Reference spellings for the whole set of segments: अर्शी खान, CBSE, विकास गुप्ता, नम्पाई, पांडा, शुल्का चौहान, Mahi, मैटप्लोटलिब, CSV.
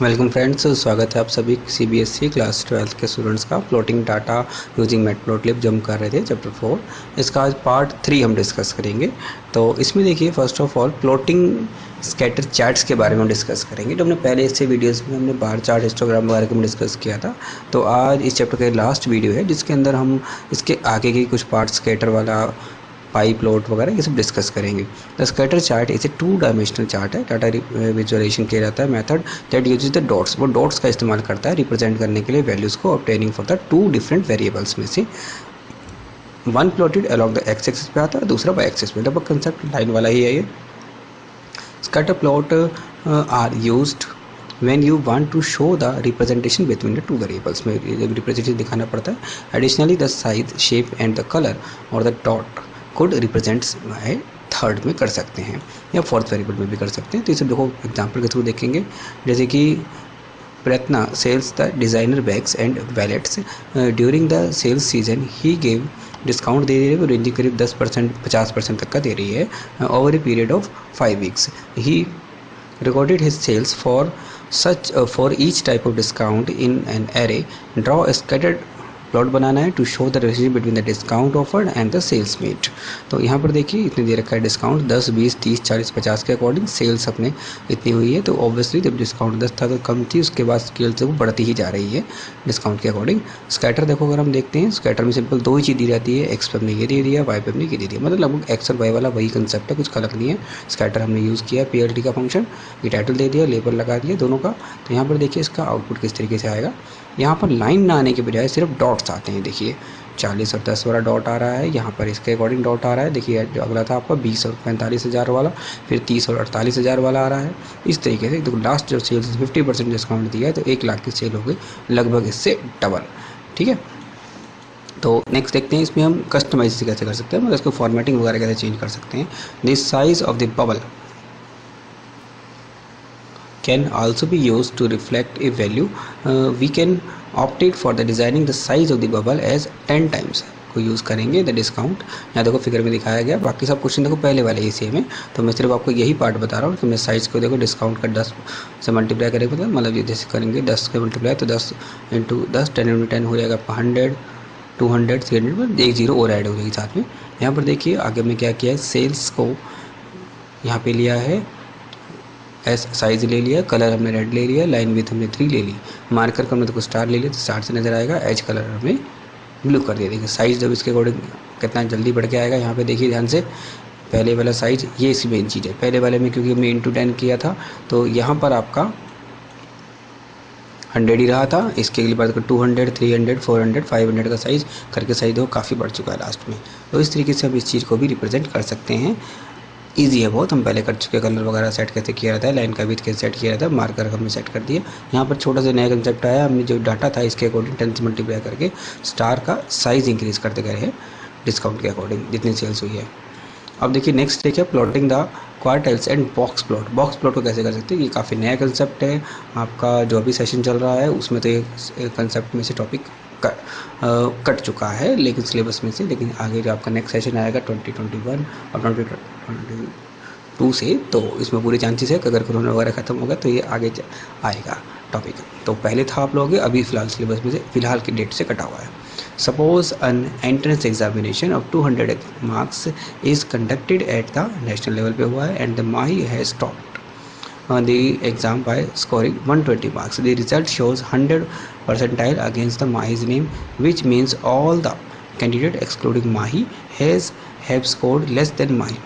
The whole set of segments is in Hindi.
वेलकम फ्रेंड्स, स्वागत है आप सभी CBSE क्लास 12 के स्टूडेंट्स का। प्लॉटिंग डाटा यूजिंग मैटप्लोटलिब जो हम कर रहे थे चैप्टर 4, इसका आज पार्ट 3 हम डिस्कस करेंगे। तो इसमें देखिए, first of all plotting scatter charts के बारे में डिस्कस करेंगे। जो हमने पहले इससे वीडियोस में हमने बार चार्ट, हिस्टोग्राम वगैरह के में डिस्कस किया था। तो आज इस चैप्टर का लास्ट वीडियो है, जिसके अंदर हम इसके आगे के कुछ पार्ट स्कैटर वाला, पाई प्लॉट वगैरह ये सब डिस्कस करेंगे। द स्कैटर चार्ट इसे 2 डायमेंशनल चार्ट है। डाटा विजुअलाइजेशन किया जाता है method that uses the dots, वो डॉट्स का इस्तेमाल करता है रिप्रेजेंट करने के लिए वैल्यूज़ को obtaining for the 2 different variables में से। One plotted along the X axis पे आता है, दूसरा वाई एक्सिस पे। लगभग कंसेप्ट लाइन वाला ही है ये। Scatter plot are used When you want to show the representation between the 2 variables, में जब रिप्रेजेंटेशन दिखाना पड़ता है। Additionally the size, shape and the colour और द डॉट कोड रिप्रेजेंट्स है, 3rd में कर सकते हैं या 4th वेरिएबल में भी कर सकते हैं। तो इसे देखो एग्जाम्पल के थ्रू देखेंगे। जैसे कि Prayatna sells the designer bags and wallets during the sales season. He gave discount दे रही है, रेंजिंग करीब 10% 50% तक का दे रही है over a period of 5 weeks. He recorded his sales for such for each type of discount in an array. Draw a scattered plot बनाना है to show the relationship between the discount offered and the sales made. तो यहाँ पर देखिए इतने दे रखा है डिस्काउंट 10, 20, 30, 40, 50 के अकॉर्डिंग। सेल्स अपने इतनी हुई है, तो ऑब्वियसली जब डिस्काउंट 10 था तो कम थी, उसके बाद स्केल से वो बढ़ती ही जा रही है डिस्काउंट के अकॉर्डिंग। स्कैटर देखो, अगर हम देखते हैं स्कैटर में सिंपल 2 ही चीज़ दी जाती है, एक्स पे हमने ये दे दिया, वाई पे हमने ये दे दिया। मतलब लगभग एक्स और वाई वाला वही कंसेप्ट है, कुछ अलग नहीं है। स्कैटर हमने यूज़ किया, PLT का फंक्शन, ये टाइटल दे दिया, लेबल लगा दिया दोनों का। तो यहाँ पर देखिए इसका आउटपुट किस तरीके से आएगा। यहाँ पर लाइन ना आने के बजाय सिर्फ डॉट्स आते हैं। देखिए 40 और 10 वाला डॉट आ रहा है, यहाँ पर इसके अकॉर्डिंग डॉट आ रहा है। देखिए जो अगला था आपका 20 और 45,000 वाला, फिर 30 और 48,000 वाला आ रहा है। इस तरीके से देखो लास्ट जो सेल 50% डिस्काउंट दिया है, तो 1,00,000 की सेल हो गई, लगभग इससे डबल। ठीक है, तो नेक्स्ट देखते हैं इसमें हम कस्टमाइज कैसे कर सकते हैं, मतलब इसको फॉर्मेटिंग वगैरह कैसे चेंज कर सकते हैं। This size of the bubble can also be used to reflect a value. We can opt it for the designing the size of the bubble as 10 times को यूज़ करेंगे द डिस्काउंट। यहाँ देखो फिगर में दिखाया गया, बाकी सब क्वेश्चन देखो पहले वाले ही सेम है। तो मैं सिर्फ आपको यही पार्ट बता रहा हूँ कि मैं साइज़ को देखो डिस्काउंट का 10 से मल्टीप्लाई करेंगे, मतलब ये जैसे करेंगे 10 से मल्टीप्लाई, तो 10 × 10 10 × 10 हो जाएगा आपका 100, 200, 300 पर 1 0 और ऐड हो जाएगी साथ में। यहाँ पर देखिए आगे में क्या किया है, सेल्स को यहाँ पर लिया है, एस साइज़ ले लिया, कलर हमने रेड ले लिया, लाइन विथ हमने 3 ले ली, मार्कर का हमने तो स्टार ले लिया तो स्टार से नजर आएगा, एज कलर हमें ब्लू कर दिया। देखिए साइज़ जब इसके अकॉर्डिंग कितना जल्दी बढ़ के आएगा। यहाँ पे देखिए ध्यान से पहले वाला साइज़, ये इसकी मेन चीज़ है। पहले वाले में क्योंकि हमने × 10 किया था, तो यहाँ पर आपका 100 ही रहा था। इसके अगली बार तो 200, 300, 400, 500 का साइज़ करके साइज़ हो काफ़ी बढ़ चुका है लास्ट में। तो इस तरीके से हम इस चीज़ को भी रिप्रेजेंट कर सकते हैं। इजी है बहुत, हम पहले कर चुके। कलर वगैरह सेट कैसे किया जाता है, लाइन का भी कैसे सेट किया जाता है, मार्कर हमने सेट कर दिया। यहाँ पर छोटा सा नया कंसेप्ट आया, हमने जो डाटा था इसके अकॉर्डिंग 10 से मल्टीप्लाई करके स्टार का साइज़ इंक्रीज़ करते गए हैं डिस्काउंट के अकॉर्डिंग जितनी सेल्स हुई है। अब देखिए नेक्स्ट देखिए plotting the quartiles and box plot. Box plot को कैसे कर सकते हैं, ये काफ़ी नया कंसेप्ट है आपका। जो अभी सेशन चल रहा है उसमें तो ये कंसेप्ट में से टॉपिक कट चुका है लेकिन सिलेबस में से, लेकिन आगे जो आपका नेक्स्ट सेशन आएगा 2021 और 2022 से, तो इसमें पूरे चांसेस है कि अगर कोरोना वगैरह खत्म होगा तो ये आगे आएगा टॉपिक। तो पहले था आप लोग, अभी फिलहाल सिलेबस में से फिलहाल की डेट से कटा हुआ है। Suppose an entrance examination of 200 marks is conducted at the national level पे हुआ है and the Mahi has topped the exam by scoring 120 marks. The result shows 100 percentile against the Mahi's name, which means all the candidate excluding Mahi have scored less than Mahi.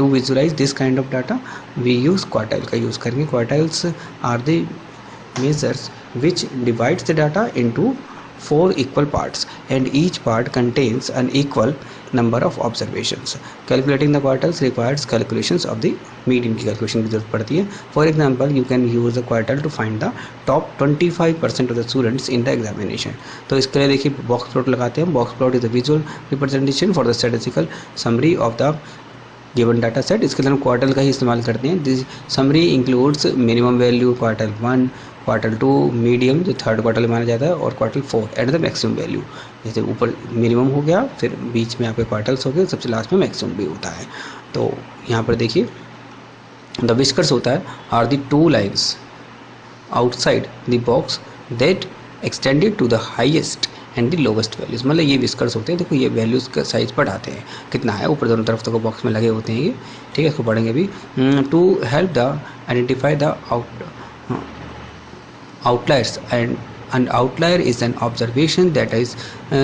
To visualize this kind of data, we use quartile का use करेंगे। Quartiles are the measures which divides the data into 4 equal parts and each part contains an equal number of observations. Calculating the quartiles requires calculations of the median की calculation की जरूरत पड़ती है। For example, you can use the quartile to find the top 25% of the students in the examination. तो इसके लिए देखिए box plot लगाते हैं। Box plot is a visual representation for the statistical summary of the given data set. इसके अंदर हम क्वार्टल का ही इस्तेमाल करते हैं। This summary includes minimum value, quartile 1, quartile 2, medium जो 3rd क्वार्टल माना जाता है और quartile 4 and the maximum value. जैसे ऊपर मिनिमम हो गया, फिर बीच में आपके क्वार्टल्स हो गए, सबसे लास्ट में मैक्सिमम भी होता है। तो यहाँ पर देखिए द विस्कर्स होता है are the 2 lines outside the box that extended to the highest and the lowest values. मतलब ये विस्कर्स होते हैं. देखो ये values का साइज बढ़ाते हैं, कितना है ऊपर दोनों तरफ तक बॉक्स में लगे होते हैं ये. ठीक है, इसको पढ़ेंगे अभी. To help the identify the outliers, and an outlier is an observation that is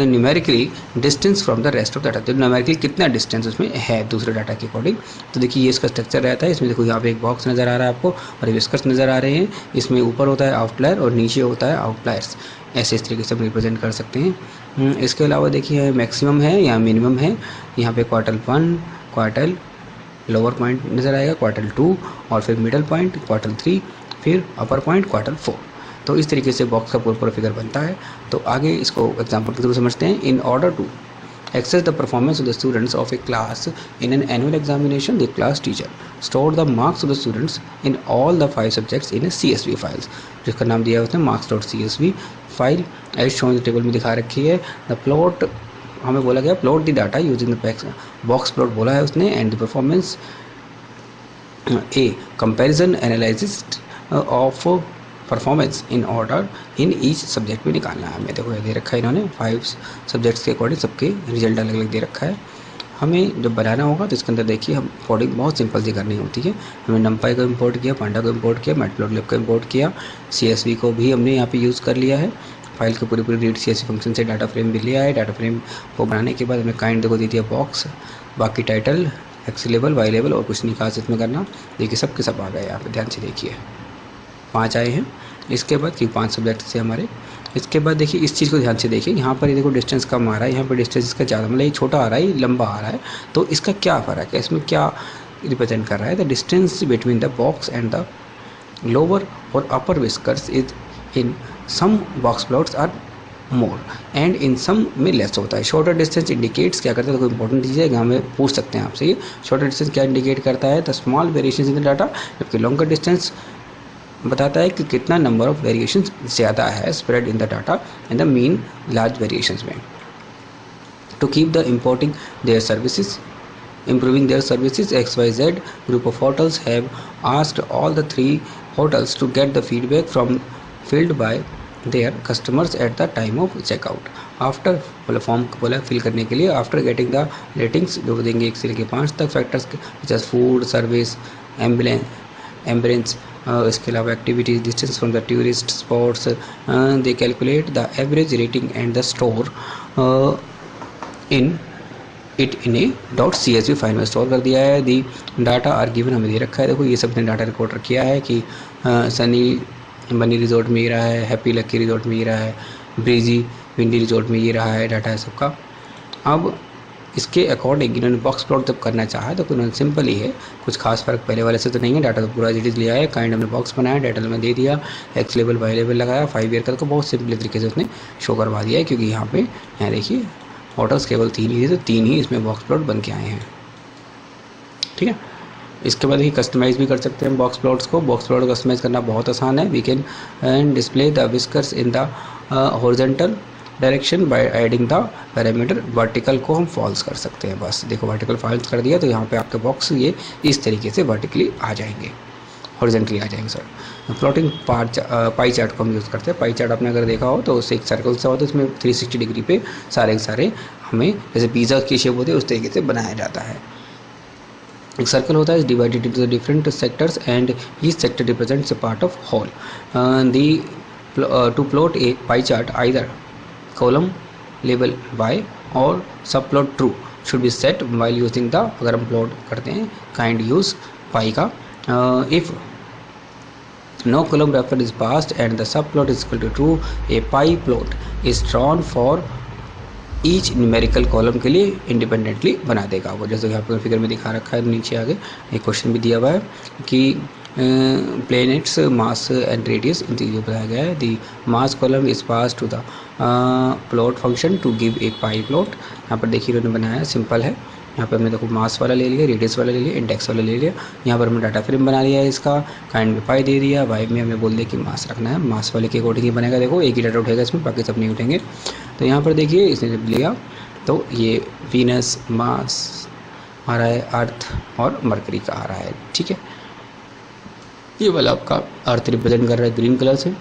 numerically distance from the rest of the data. numerically कितना distance उसमें है दूसरे डाटा के अकॉर्डिंग. तो देखिए ये इसका स्ट्रक्चर रहता है. इसमें देखो यहाँ पे एक बॉक्स नज़र आ रहा है आपको और विस्कर्स नज़र आ रहे हैं. इसमें ऊपर होता है आउटलायर और नीचे होता है आउटलायर्स. ऐसे इस तरीके से हम रिप्रेजेंट कर सकते हैं. इसके अलावा देखिए मैक्सिमम है या मिनिमम है. यहाँ पे quartile one, quartile lower point नज़र आएगा, क्वार्टल टू और फिर मिडल पॉइंट, क्वार्टल थ्री, फिर अपर पॉइंट, क्वार्टल फोर. तो इस तरीके से बॉक्स का पूरा फिगर बनता है. तो आगे इसको एग्जांपल के थ्रू समझते हैं. In order to access the performance of the students of a class in an annual examination the class teacher store the marks of the students in all the 5 subjects in a CSV files, जिसका नाम दिया है उसने marks dot CSV file. As shown table में दिखा रखी है. द प्लॉट हमें बोला गया plot the data using the box plot बोला है उसने. And the performance a comparison analysis of performance in order in each subject में निकालना है हमें. देखो ये दे रखा है इन्होंने 5 सब्जेक्ट्स के अकॉर्डिंग सबके रिजल्ट अलग अलग दे रखा है. हमें जब बनाना होगा तो इसके अंदर देखिए हम कोडिंग बहुत सिंपल सी करनी होती है. हमने नम्पाई को इम्पोर्ट किया, पांडा को इम्पोर्ट किया, मैटप्लोटलिब को इम्पोर्ट किया, CSV को भी हमने यहाँ पे यूज़ कर लिया है. फाइल को पूरी पूरी रीड CSV फंक्शन से डाटा फ्रेम भी लिया है. डाटा फ्रेम को बनाने के बाद हमने काइंड देखो दे दिया बॉक्स, बाकी title, X level, Y level और कुछ नहीं खास इसमें करना. देखिए सब के सब आ गए यहाँ पे, ध्यान से देखिए 5 आए हैं. इसके बाद कि 5 सब्जेक्ट से हमारे. इसके बाद देखिए इस चीज़ को ध्यान से देखिए. यहाँ पर ये देखो डिस्टेंस कम आ रहा है, यहाँ पर डिस्टेंस इसका ज़्यादा, मतलब ये छोटा आ रहा है, ये लंबा आ रहा है. तो इसका क्या फ़र्क है, इसमें क्या रिप्रेजेंट कर रहा है. The distance between the box and the lower और upper whiskers is in some box plots are more and in some में लेस होता है. शॉर्टर डिस्टेंस इंडिकेट्स क्या करता है, कोई इंपॉर्टेंट चीज़ है हमें पूछ सकते हैं आपसे. ये शॉर्टर डिस्टेंस क्या इंडिकेट करता है, the small variation in the data, जबकि लॉन्गर डिस्टेंस बताता है कि कितना नंबर ऑफ वेरिएशन ज़्यादा है spread in the data and the mean large variation में. To keep the importing their services improving their services XYZ group of hotels have asked all the 3 hotels to get the feedback from field by their customers at the time of checkout. After मतलब फॉर्म बोला फिल करने के लिए. आफ्टर गेटिंग द रेटिंग्स जो देंगे 1 से लेकर 5 तक फैक्टर्स जैसे फूड, सर्विस, एम्बुलेंस. इसके अलावा activities, distance from the tourist spots. They calculate the average rating and the store in it in a dot CSV file में स्टोर कर दिया है. दी डाटा आर गिवन हमें दे रखा है. देखो ये सब ने डाटा रिकॉर्ड किया है कि सनी बनी रिजॉर्ट में ये रहा है, हैप्पी लक्की रिजॉर्ट में ये रहा है, ब्रीजी विंडी रिजॉर्ट में ये रहा है. डाटा है सबका. अब इसके अकॉर्डिंग इन्होंने बॉक्स प्लॉट जब करना चाहा तो उन्होंने सिंपल ही है, कुछ खास फर्क पहले वाले से तो नहीं है. डाटा तो पूरा एडिट लिया है, काइंड हमने बॉक्स बनाया, डाटा में दे दिया, एक्स लेवल, वाई लेवल लगाया, 5 ईयर का. तो बहुत सिंपल तरीके से उसने शो करवा दिया है क्योंकि यहाँ पे यहाँ देखिए ऑर्डर्स केवल 3 ही थे तो 3 ही इसमें बॉक्स प्लॉट बन के आए हैं. ठीक है, इसके बाद ही कस्टमाइज़ भी कर सकते हैं बॉक्स प्लॉट्स को. बॉक्स प्लॉट कस्टमाइज़ करना बहुत आसान है. We can and display the whiskers in the horizontal direction by adding the parameter. Vertical को हम फॉल्स कर सकते हैं बस. देखो वर्टिकल फॉल्स कर दिया तो यहाँ पे आपके बॉक्स ये इस तरीके से वर्टिकली आ जाएंगे, हॉरिजॉन्टली आ जाएंगे sir. Plotting part pie chart को हम यूज़ करते हैं. पाई चार्ट आपने अगर देखा हो तो उससे एक सर्कल सा होता है, उसमें 360 डिग्री पे सारे के सारे हमें जैसे पिज़्ज़ा की शेप होती है उस तरीके से बनाया जाता है. एक सर्कल होता है divided into the different sectors and each sector represents a part of whole. The to plot a pie chart either column label by और sub plot true should be set while using the, अगर हम प्लॉट करते हैं काइंड यूज पाई का. If no column refer is passed and the sub plot is equal to true a pie plot is drawn for each numerical column के लिए इंडिपेंडेंटली बना देगा वो, जैसे यहाँ पर फिगर में दिखा रखा है. नीचे आगे एक क्वेश्चन भी दिया हुआ है कि प्लैनेट्स मास एंड रेडियस इन चीज़ों पर बताया गया है. The mass column is pass to the plot function to give a pie plot. यहाँ पर देखिए इन्होंने बनाया सिंपल है. यहाँ पर हमने देखो मास वाला ले लिया, रेडियस वाला ले लिया, इंडेक्स वाला ले लिया. यहाँ पर हमने डाटा फ्रेम बना लिया है इसका, काइंड में पाई दे दिया, वाई में हमें बोल दिया कि मास रखना है. मास वाले के अकॉर्डिंग ही बनेगा. देखो एक ही डाटा उठेगा इसमें, बाकी सब नहीं उठेंगे. तो यहाँ पर देखिए इसने जब लिया तो ये वीनस मास आ रहा है, अर्थ और मरकरी का आ रहा है. ठीक है, ये वाला आपका अर्थ रिप्रेजेंट कर रहा है ग्रीन कलर से,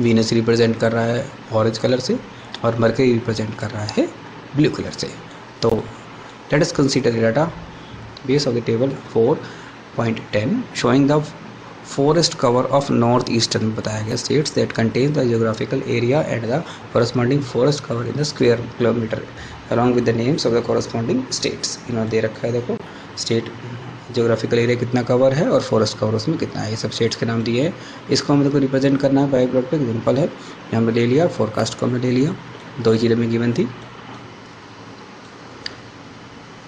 वीनस रिप्रेजेंट कर रहा है ऑरेंज कलर से और मरकरी रिप्रेजेंट कर रहा है ब्लू कलर से। तो let us consider the data base of the table 4.10 showing the forest cover of north eastern बताया गया states that contain the geographical area and the corresponding forest cover in the square kilometre along with the names of the corresponding states. इन्होंने दे रखा है, देखो स्टेट जियोग्राफिकल एरिया कितना कवर है और फॉरेस्ट कवर उसमें कितना है, ये सब स्टेट्स के नाम दिए हैं। इसको हम लोग को रिप्रेजेंट करना है बाई प्लॉट पे, एग्जाम्पल है हमने ले लिया, फोरकास्ट को हमने ले लिया, दो चीज़ें में गिवन थी,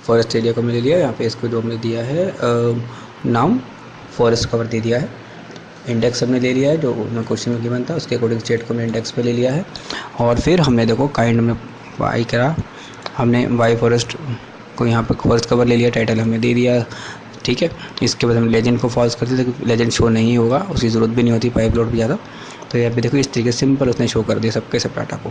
फॉरेस्ट एरिया को हमने ले लिया, यहाँ पे इसको जो हमने दिया है नाम फॉरेस्ट कवर दे दिया है, इंडेक्स हमने ले लिया है जो उन्होंने क्वेश्चन में गिवन था उसके अकॉर्डिंग स्टेट को हमने इंडेक्स पे ले लिया है। और फिर हमने देखो काइंड में वाई करा, हमने वाई फॉरेस्ट को यहाँ पर फॉरेस्ट कवर ले लिया, टाइटल हमने दे दिया, ठीक है। इसके बाद हम लेजेंड को फॉल्स करते थे, लेजेंड शो नहीं होगा, उसकी ज़रूरत भी नहीं होती पाइप लोड पर ज़्यादा। तो यहाँ पे देखो इस तरीके से सिंपल उसने शो कर दिया सबके सब डाटा को।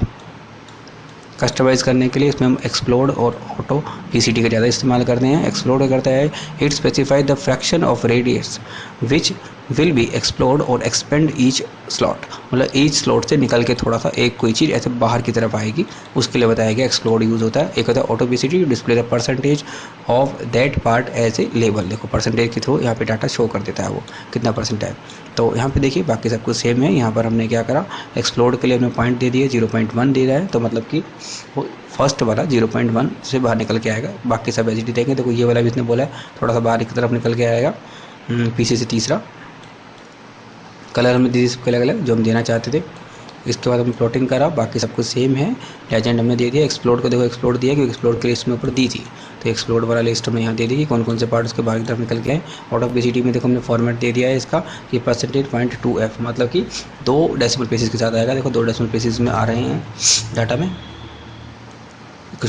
कस्टमाइज़ करने के लिए इसमें हम एक्सप्लोड और ऑटो PCT का ज़्यादा इस्तेमाल करते हैं। एक्सप्लोड करता है it specify the fraction of radius which will be explode और एक्सपेंड ईच स्लॉट, मतलब ईच स्लॉट से निकल के थोड़ा सा एक कोई चीज़ ऐसे बाहर की तरफ आएगी, उसके लिए बताया गया एक्सप्लोड यूज़ होता है। एक होता है auto PCT display the percentage of that part as a label, देखो परसेंटेज के थ्रू यहाँ पे डाटा शो कर देता है वो कितना परसेंट है। तो यहाँ पे देखिए बाकी सब कुछ सेम है। यहाँ पर हमने क्या करा, एक्सप्लोड के लिए हमने पॉइंट दे दिए 0.1 दे रहा है, तो मतलब कि वो फर्स्ट वाला 0.1 से बाहर निकल के आएगा, बाकी सब एजिटी देखेंगे। देखो ये वाला भी इसने बोला है थोड़ा सा बाहर की तरफ निकल के आएगा पीछे से। तीसरा कलर हमें दे सबके अलग अलग जो हम देना चाहते थे। इसके बाद हम प्लॉटिंग करा, बाकी सब कुछ सेम है। लेजेंड हमने दे दिया, एक्सप्लोड को देखो एक्सप्लोड दिया क्योंकि एक्सप्लोड की लिस्ट में ऊपर दी थी, तो एक्सप्लोड वाला लिस्ट हमने यहाँ दे दी कि कौन कौन से पार्ट उसके बाहर की तरफ निकल के हैं। आउट ऑफ PCT में देखो हमने फॉर्मेट दे दिया है इसका कि परसेंटेज 0.2F, मतलब कि 2 डेसिमल प्लेसेस के साथ आएगा। देखो 2 डेसिमल प्लेसेस में आ रहे हैं डाटा में,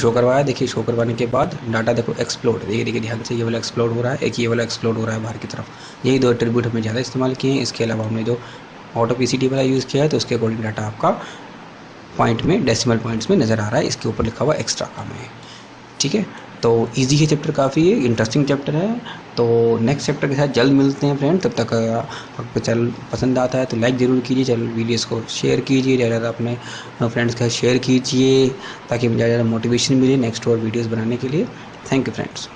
शो करवाया। देखिए शो करवाने के बाद डाटा देखो एक्सप्लोड, देखिए देखिए ध्यान से, ये वाला एक्सप्लोड हो रहा है, एक ये वाला एक्सप्लोड हो रहा है बाहर की तरफ। यही 2 एट्रीब्यूट हमने ज़्यादा इस्तेमाल किए हैं। इसके अलावा हमने जो ऑटो PCT वाला यूज़ किया है तो उसके अकॉर्डिंग डाटा आपका पॉइंट में डेसिमल पॉइंट्स में नज़र आ रहा है, इसके ऊपर लिखा हुआ एक्स्ट्रा काम है, ठीक है। तो ईजी है चैप्टर, काफ़ी है, इंटरेस्टिंग चैप्टर है। तो नेक्स्ट चैप्टर के साथ जल्द मिलते हैं फ्रेंड। तब तक आपको चैनल पसंद आता है तो लाइक ज़रूर कीजिए, चैनल वीडियोस को शेयर कीजिए, ज़्यादा अपने फ्रेंड्स के साथ शेयर कीजिए ताकि मुझे ज़्यादा मोटिवेशन मिले नेक्स्ट और वीडियोस बनाने के लिए। Thank you friends.